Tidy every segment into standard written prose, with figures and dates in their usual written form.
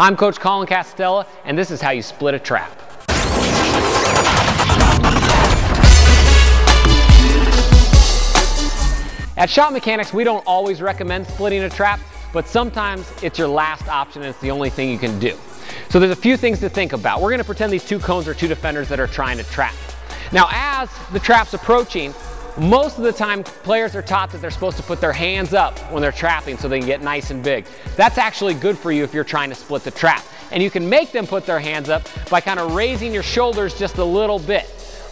I'm Coach Colin Castella, and this is how you split a trap. At Shot Mechanics, we don't always recommend splitting a trap, but sometimes it's your last option and it's the only thing you can do. So there's a few things to think about. We're gonna pretend these two cones are two defenders that are trying to trap. Now, as the trap's approaching, most of the time players are taught that they're supposed to put their hands up when they're trapping so they can get nice and big. That's actually good for you if you're trying to split the trap. And you can make them put their hands up by kind of raising your shoulders just a little bit.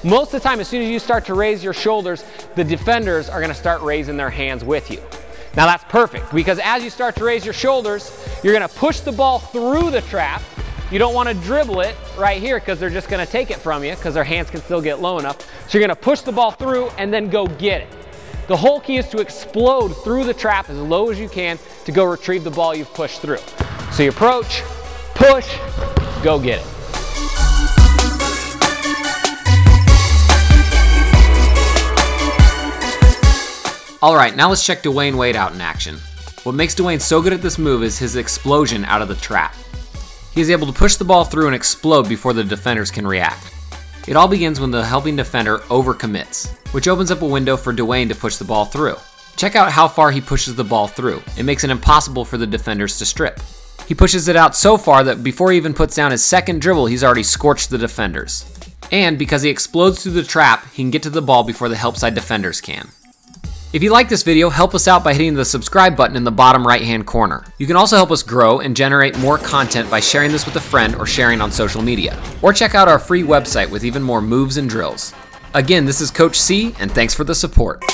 Most of the time, as soon as you start to raise your shoulders, the defenders are going to start raising their hands with you. Now that's perfect, because as you start to raise your shoulders, you're going to push the ball through the trap. You don't want to dribble it right here because they're just going to take it from you because their hands can still get low enough. So you're going to push the ball through and then go get it. The whole key is to explode through the trap as low as you can to go retrieve the ball you've pushed through. So you approach, push, go get it. Alright, now let's check Dwyane Wade out in action. What makes Dwyane so good at this move is his explosion out of the trap. He is able to push the ball through and explode before the defenders can react. It all begins when the helping defender overcommits, which opens up a window for Dwyane to push the ball through. Check out how far he pushes the ball through. It makes it impossible for the defenders to strip. He pushes it out so far that before he even puts down his second dribble, he's already scorched the defenders. And because he explodes through the trap, he can get to the ball before the help side defenders can. If you like this video, help us out by hitting the subscribe button in the bottom right hand corner. You can also help us grow and generate more content by sharing this with a friend or sharing on social media. Or check out our free website with even more moves and drills. Again, this is Coach C, and thanks for the support.